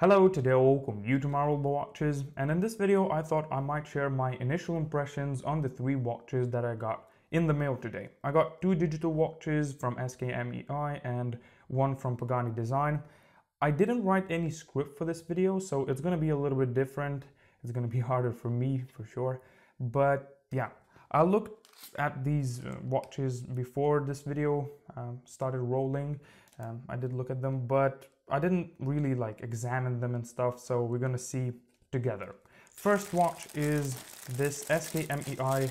Hello, today welcome you to my Roleplay watches, and in this video I thought I might share my initial impressions on the three watches that I got in the mail today. I got two digital watches from SKMEI and one from Pagani Design. I didn't write any script for this video, so it's gonna be a little bit different. It's gonna be harder for me for sure, but yeah, I looked at these watches before this video started rolling. I did look at them, but I didn't really like examine them and stuff, so we're gonna see together. First watch is this SKMEI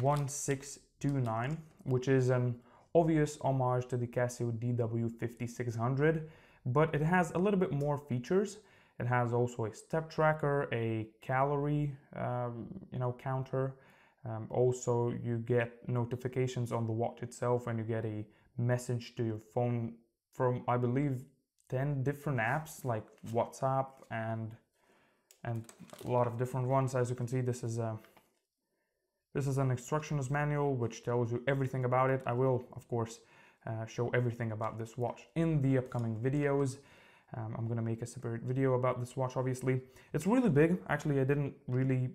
1629, which is an obvious homage to the Casio DW5600, but it has a little bit more features. It has also a step tracker, a calorie counter. Also, you get notifications on the watch itself, and you get a message to your phone from, I believe, 10 different apps like WhatsApp and a lot of different ones. As you can see, this is an instructions manual which tells you everything about it. I will, of course, show everything about this watch in the upcoming videos. I'm gonna make a separate video about this watch, obviously. It's really big. Actually, I didn't really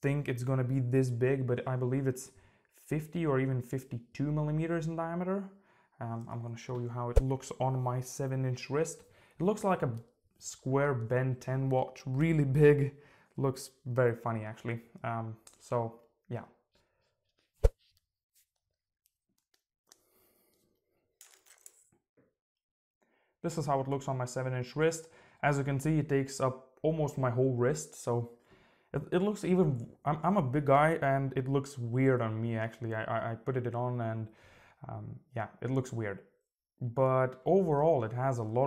think it's gonna be this big, but I believe it's 50 or even 52 millimeters in diameter. I'm gonna show you how it looks on my 7-inch wrist. It looks like a square Ben 10 watch, really big. Looks very funny, actually. So yeah. This is how it looks on my 7-inch wrist. As you can see, it takes up almost my whole wrist. So it looks even, I'm a big guy and it looks weird on me, actually. I put it on and yeah, it looks weird, but overall it has a lot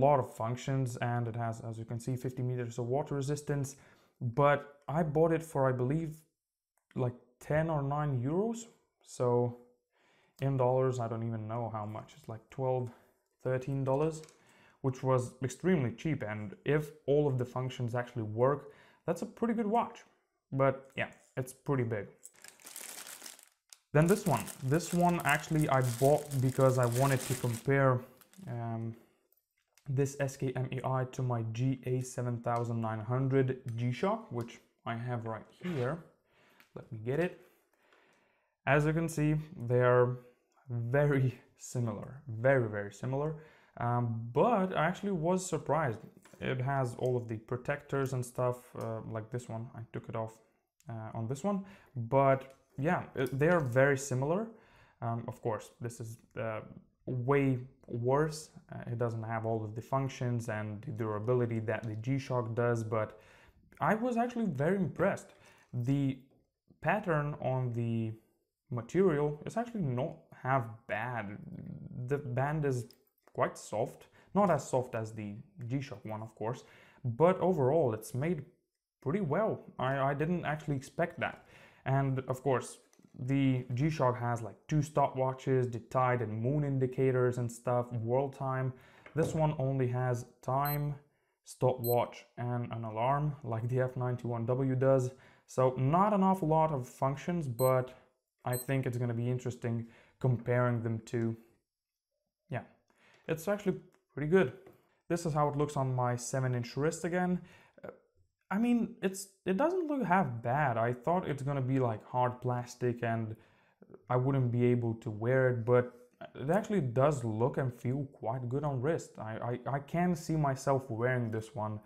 of functions, and it has, as you can see, 50 meters of water resistance. But I bought it for, I believe, like 10 or 9 euros. So in dollars, I don't even know how much. It's like $12, $13, which was extremely cheap. And if all of the functions actually work, that's a pretty good watch. But yeah, it's pretty big. Then this one actually I bought because I wanted to compare this SKMEI to my GA7900 G-Shock, which I have right here. Let me get it. As you can see, they are very, very similar. But I actually was surprised. It has all of the protectors and stuff like this one. I took it off on this one, but yeah, they are very similar. Of course, this is way worse. It doesn't have all of the functions and the durability that the G-Shock does, but I was actually very impressed. The pattern on the material is actually not half bad. The band is quite soft, not as soft as the G-Shock one, of course, but overall it's made pretty well. I didn't actually expect that. And of course, the G-Shock has like two stopwatches, the tide and moon indicators and stuff, world time. This one only has time, stopwatch, and an alarm like the F91W does. So not an awful lot of functions, but I think it's going to be interesting comparing them to. Yeah, it's actually pretty good. This is how it looks on my 7-inch wrist again. I mean, it doesn't look half bad. I thought it's gonna be like hard plastic and I wouldn't be able to wear it, but it actually does look and feel quite good on wrist. I can see myself wearing this one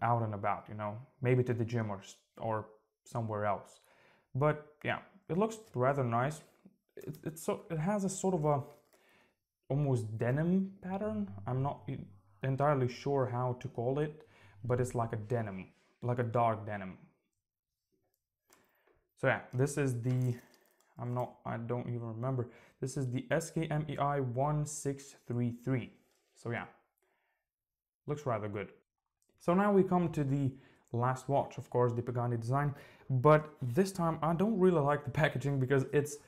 out and about, you know, maybe to the gym or somewhere else. But yeah, it looks rather nice. It has a sort of a almost denim pattern. I'm not entirely sure how to call it, but it's like a denim, like a dark denim. So yeah, this is the, I don't even remember. This is the SKMEI 1633. So yeah, looks rather good. So now we come to the last watch, of course, the Pagani Design. But this time I don't really like the packaging because it's,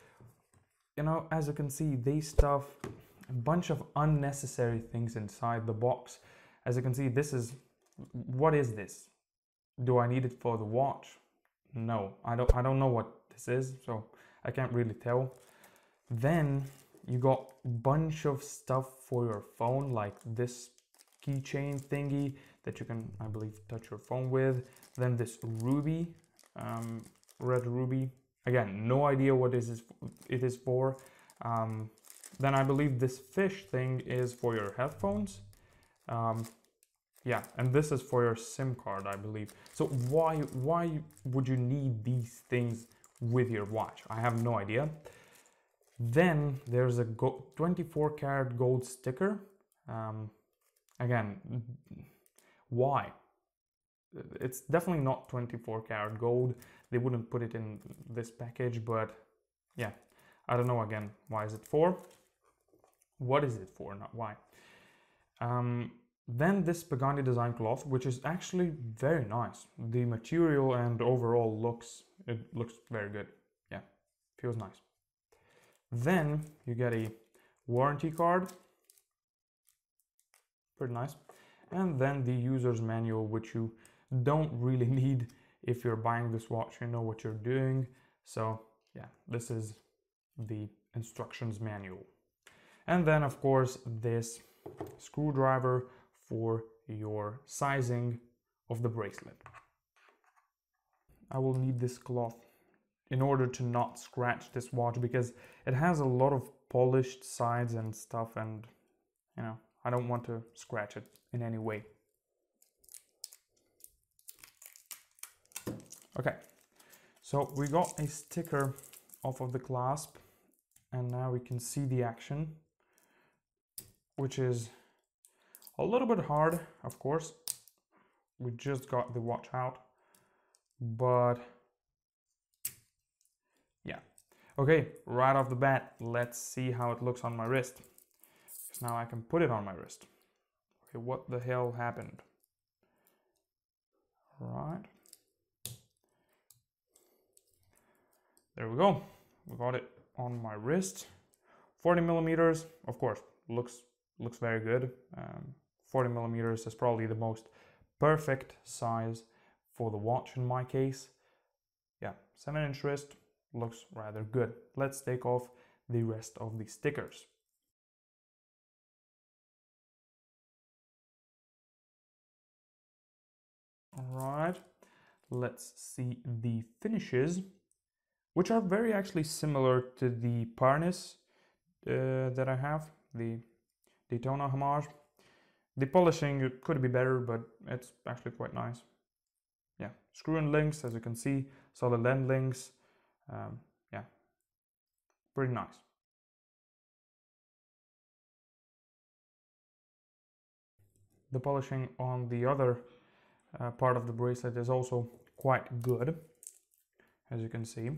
you know, as you can see, they stuff a bunch of unnecessary things inside the box. As you can see, this is, what is this? Do I need it for the watch? No, I don't know what this is, so I can't really tell. Then you got a bunch of stuff for your phone, like this keychain thingy that you can, I believe, touch your phone with. Then this ruby, red ruby. Again, no idea what it is for. Then I believe this fish thing is for your headphones. Yeah, and this is for your SIM card, I believe. So why would you need these things with your watch? I have no idea. Then there's a 24 karat gold sticker. Again, why? It's definitely not 24 karat gold. They wouldn't put it in this package, but yeah, I don't know again, why is it for? What is it for, not why? Then this Pagani Design cloth, which is actually very nice. The material and overall looks very good. Yeah, feels nice. Then you get a warranty card, pretty nice. And then the user's manual, which you don't really need. If you're buying this watch, you know what you're doing. So yeah, this is the instructions manual. And then of course this screwdriver for your sizing of the bracelet. I will need this cloth in order to not scratch this watch, because it has a lot of polished sides and stuff, and you know, I don't want to scratch it in any way. Okay, so we got a sticker off of the clasp, and now we can see the action, which is a little bit hard, of course. We just got the watch out, but yeah. Okay, right off the bat, let's see how it looks on my wrist. Because now I can put it on my wrist. Okay, what the hell happened? Right. There we go. We got it on my wrist. 40 millimeters, of course, looks very good. 40 millimeters is probably the most perfect size for the watch in my case. Yeah, 7-inch wrist looks rather good. Let's take off the rest of the stickers. Alright, let's see the finishes, which are very actually similar to the Parnis that I have, the Daytona Homage. The polishing could be better, but it's actually quite nice. Yeah, screw-in links, as you can see, solid end links. Yeah, pretty nice. The polishing on the other part of the bracelet is also quite good, as you can see.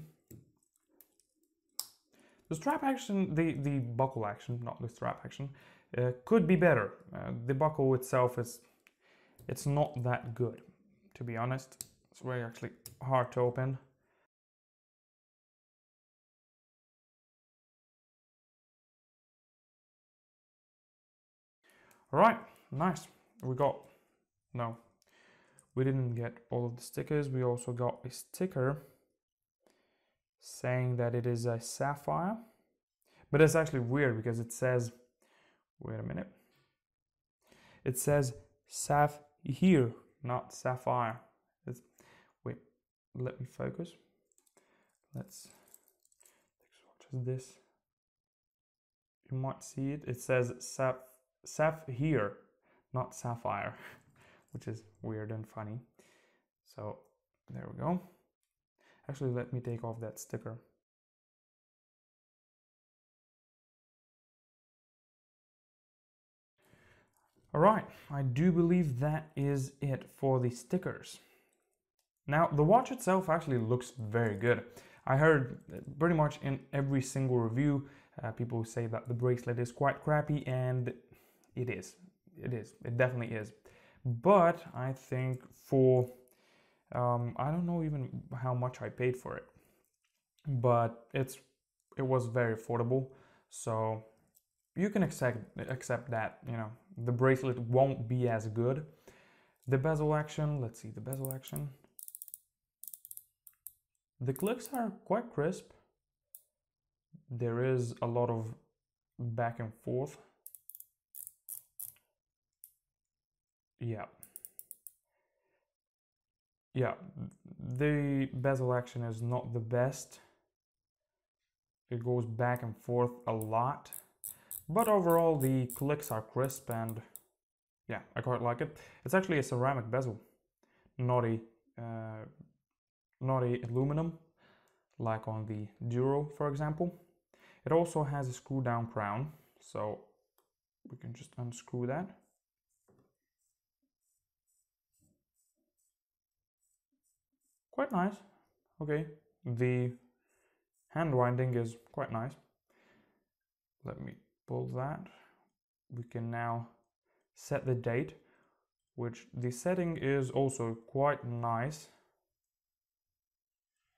The strap action, the buckle action, not the strap action, could be better. The buckle itself it's not that good, to be honest. It's very actually hard to open. All right, nice. We got, no, we didn't get all of the stickers. We also got a sticker saying that it is a sapphire, but it's actually weird because it says, wait a minute, it says Sapphire here, not sapphire. It's, wait, let me focus. Let's watch this. You might see it. It says Sapphire here, not sapphire, which is weird and funny. So there we go. Actually, let me take off that sticker. All right, I do believe that is it for the stickers. Now, the watch itself actually looks very good. I heard pretty much in every single review, people say that the bracelet is quite crappy, and it definitely is. But I think for, I don't know even how much I paid for it, but it was very affordable. So you can accept that, you know, the bracelet won't be as good. The bezel action, let's see the bezel action. The clicks are quite crisp. There is a lot of back and forth. Yeah, the bezel action is not the best. It goes back and forth a lot, but overall the clicks are crisp and yeah, I quite like it. It's actually a ceramic bezel, not a aluminum like on the Duro, for example. It also has a screw down crown, so we can just unscrew that. Quite nice. Okay, the hand winding is quite nice. Let me pull that. We can now set the date, which the setting is also quite nice.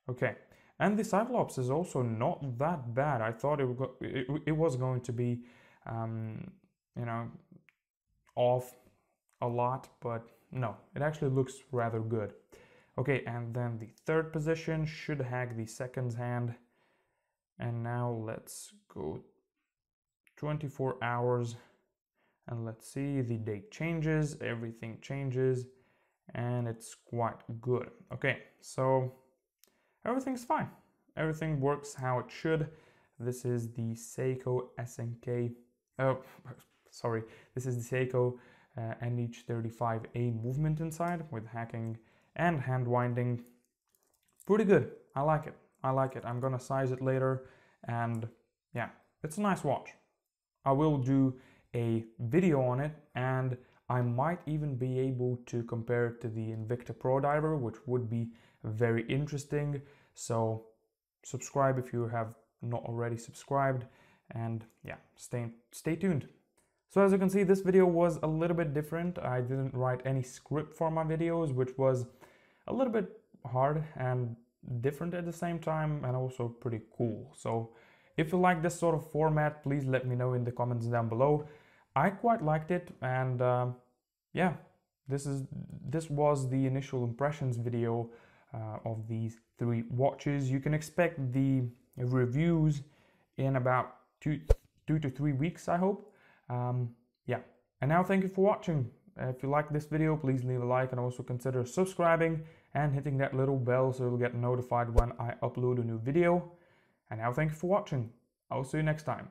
Okay, and the Cyclops is also not that bad. I thought it was going to be, you know, off a lot, but no, it actually looks rather good. Okay, and then the third position should hack the second hand. And now let's go 24 hours and let's see, the date changes, everything changes, and it's quite good. Okay, so everything's fine. Everything works how it should. This is the Seiko SNK, oh, sorry, this is the Seiko NH35A movement inside with hacking and hand winding. Pretty good. I like it. I like it. I'm gonna size it later, and yeah, it's a nice watch. I will do a video on it, and I might even be able to compare it to the Invicta Pro Diver, which would be very interesting. So subscribe if you have not already subscribed, and yeah, stay tuned. So as you can see, this video was a little bit different. I didn't write any script for my videos, which was a little bit hard and different at the same time, and also pretty cool. So if you like this sort of format, please let me know in the comments down below. I quite liked it, and yeah, this was the initial impressions video of these three watches. You can expect the reviews in about two to three weeks, I hope. Yeah, and now thank you for watching. If you like this video, please leave a like and also consider subscribing and hitting that little bell so you'll get notified when I upload a new video. And now thank you for watching. I'll see you next time.